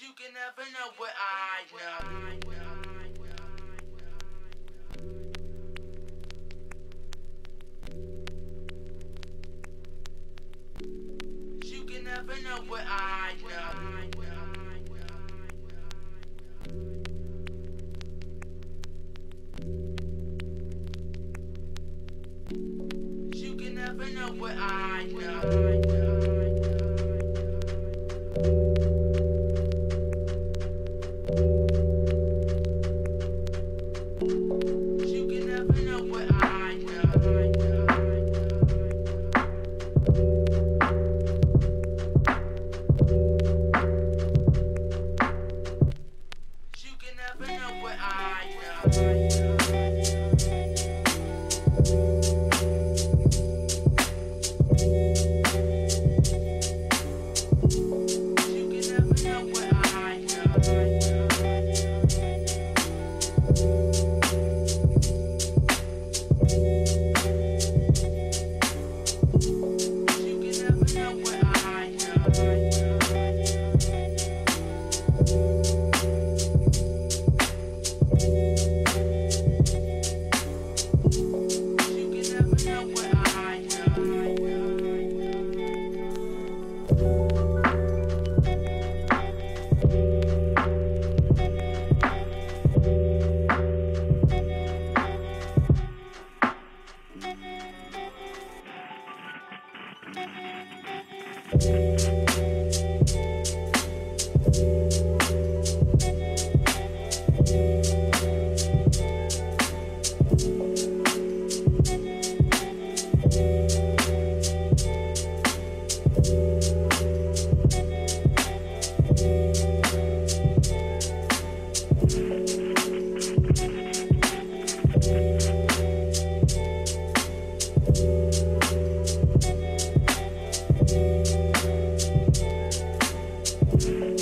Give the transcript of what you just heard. You can never know what I know. You can never know what I know. You can never know what I know.